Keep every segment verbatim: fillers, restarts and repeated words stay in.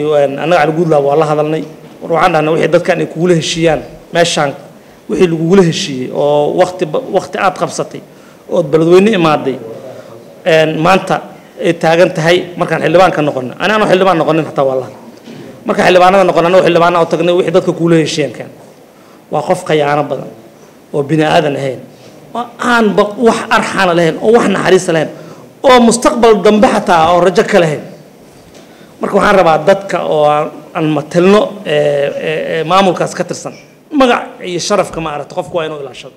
أنا على جود لا والله هذا لنا روحنا أنا وحيد كان يقوله الشيان ماشان وحيد يقوله الشيء أو وقت وقت عاد خبصتي أو بلدويني مادي ما أنت تاجن تهاي ما كان حلبان كان نقولنا أنا أنا حلبان نقولنا حتى والله ما كان حلبان أنا نقولنا أنا حلبان أو تجني وحيد كقوله الشيان كان وقف قيعان بدن وبناء هذا نهين وأن بقوح أرحان لهن أو وحنا حريص لهن أو مستقبل ضمبحته أو رجك لهن marka waxaan rabaa dadka oo aan matalno ee maamulkaas ka tirsan magac iyo sharafka ma aragto qofku waa inuu ilaashado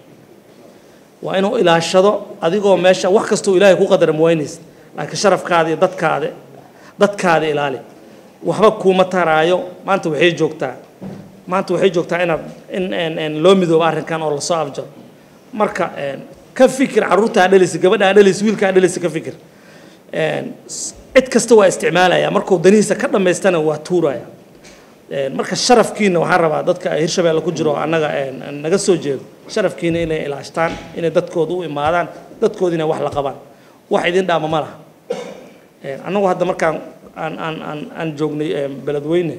waa inuu ilaashado adigoo meesha wax kasto ilaahay ku qadar mooyneys laakiin sharafkaada iyo dadkaada dadkaada ilaali waxba kuma taraayo maanta waxay joogtaa maanta waxay joogtaa in in in loo midoob arrinkan oo la soo afjaro marka ka fikir caruurta dhalis gabadha dhalis wiilka dhalis ka fikir een cid kasta waa isticmaalaya markuu daniisa ka dhameystana waa tuuraya een marka sharafkiina waxaan rabaa dadka ay Hirshabeelle ku jiro anaga een naga soo jeedo sharafkiina inay ilaashtaan inay dadkooda u imaadaan dadkoodina wax la qabaan wax idin dhaama ma laha een anagu hadda markaan aan aan aan joognay beladweyne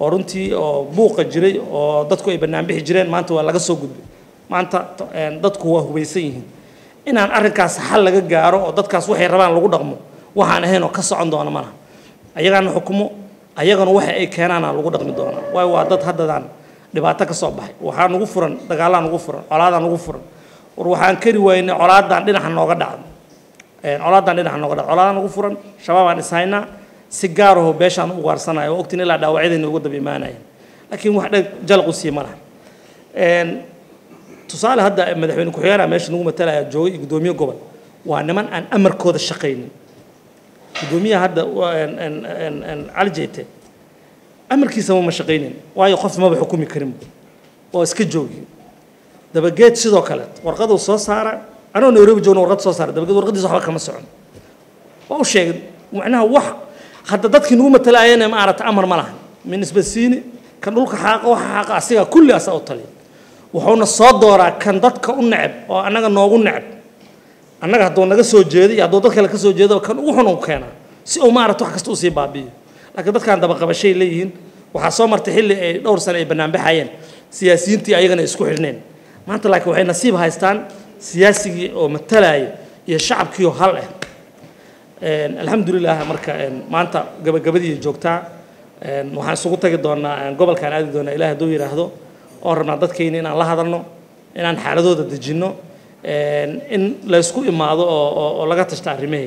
oo runtii oo buuqa jiray oo dadku ay barnaamij jireen maanta waa laga soo gudbay maanta dadku waa hubaysan yihiin إن أركاس حل الجارو ضدكاس وحي ربان لو دغمو وحنا هنا كسر عندنا ما أيجان حكمه أيجان وحي كاننا لو دغمي دونا واي وعدت هذا دان دبعتك الصباح وحنا نغفرن دجالا نغفرن علاد نغفرن وروحان كري وين علاد داندنا حنا قدام علاد داندنا حنا قدام علاد نغفرن شباب عن سينا سيجاره بيشان وغرسنا وقتنا لا دواعين وجود بمانا لكن واحد جلقوسي مره تصال هذا مدحون كحيانا ماشي نقوم تلا جوي قدومي قبل وانمن أن أمر كود الشقين قدومي هذا وأن أن أن أن على جيته أمر كيسمو مشقينين وأي خف ما بحكم كريم واسكت جوي ده بجيت شذا كلت ورقدوا صوص صار أنا نوريب جون ورقد صوص صار ده بجيت ورقدي صحوا كم سعون أو شيء معناه وح حددت نقوم تلا أنا ما عرفت أمر ملحن من نسبة سيني كانوا لك حاجة وحاجة أسيا كل أساء الطليل وحنا صادورا كان ضدك النعب وأنا نوع النعب أنا قد ونجس سوجي يا ضدك لك سوجي وكان وحنا وكنا سو ما رتوح كستوسي بابي لكن ضدك عند بقى بشيء لين وحصام مرتحل دور سنة بنام بحيان سياسيين تي أيقن يسكحرنين ما أنت لك وحنا نصيب هايستان سياسي ومتلاعي يا شعب كيو هلا الحمد لله مركا ما أنت قبل قبل يجوكتا وحاسوقتك دونا قبل كان عادي دونا إله دوي رهدو ورنا ضد كيني إن الله هذا إنه إن عن حالته ضد الجنة إن لا يسكو إما هذا أو لا قتش تعريمه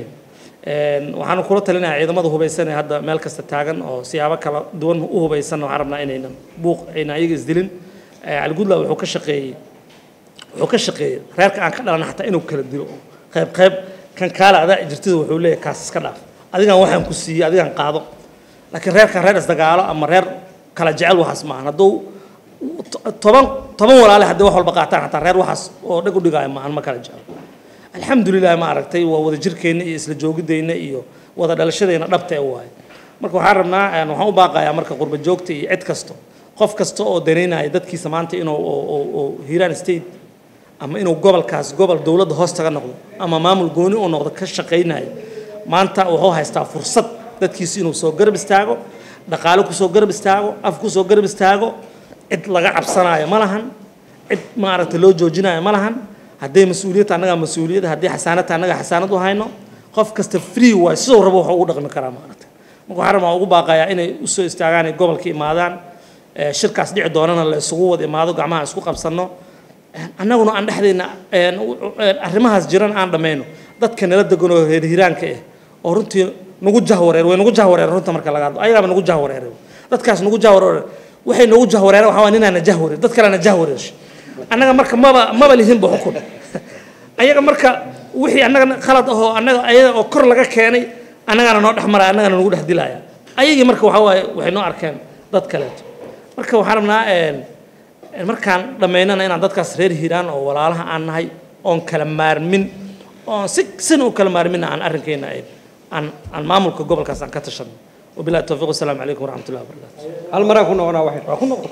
وحنا كرات لنا عيد ما ذهب بيسنا هذا ملك استتاجن أو سيابا كلا دون هو بيسنا وعربنا إن إنهم بوق إن عيجز دلين على الجود لو حكش شقي حكش شقي غير كأن كلا نحتى إنه كلا دلوا خيب خيب كان كلا هذا جرتيه وحوله كاس كلا أدينا واحد كسي أدينا قاضي لكن غير كان غير استقالة أما غير كلا جعل وحس معنا دو طبعاً طبعاً ولا على حد واحد البقعتان حتى غير واحد ونقول دقائق ما عن مكان الجار الحمد لله ما عرفتي ووذا جركين يسل الجوج دينا إيوه وذا دلشة دينا نبتة واي مركو حرمنا إنه هو باقي مركو قرب الجوجتي عد كستو قف كستو دينا عدد كي سمعتي إنه هيران ستيد أما إنه قبل كاس قبل دولة هاست غنقو أما ما ملقوني ونقد كشقينا ما أنت وهو هيستا فرصة عدد كي سينو سو قرب استاجو دقالك سو قرب استاجو أفكو سو قرب استاجو إت لقى عبصنايا ملهن إت ما عرفت لو جوجنايا ملهن هدي مسؤولية أنا مسؤولية هدي حسنات أنا حسنات وهاينو قف كستفري ويصور أبوه وقدر نكرامه مكو حرام أبوه باقي إني أسوي استعانة قبل كي مادان شركة صديق دورنا اللي سقوط مادو جماعة سقوط عبصنو أنا قلنا عند أحد إن أرمها سجران عند ماينو ده كان يرد يقولوا هيران كإيه أورنتي نقول جهورير ونقول جهورير أورنت مركل لقاعد أيلا بنقول جهورير ده كاس نقول جهورير وحين نوجه وراه وحوانينا نجهور ضد كلا نجهورش أنا مركب ما ب ما بليهم بحكم أيها مركب وحي أنا خلط هو أنا أيها أكر لك كاني أنا أنا نور أحمر أنا أنا نقول هدلايا أيها مركب وحوا وحين نور كان ضد كلا مركب وحرمنا المركان لما ينا نين ضد كسر هيران أو ولا لها عن هاي عن كلامار من عن سك سنو كلامار من عن أركينا عن عن ما ملك قبل كسر كتشن وبلا التوفيق والسلام عليكم ورحمة الله وبركاته. المرة كنا واحد.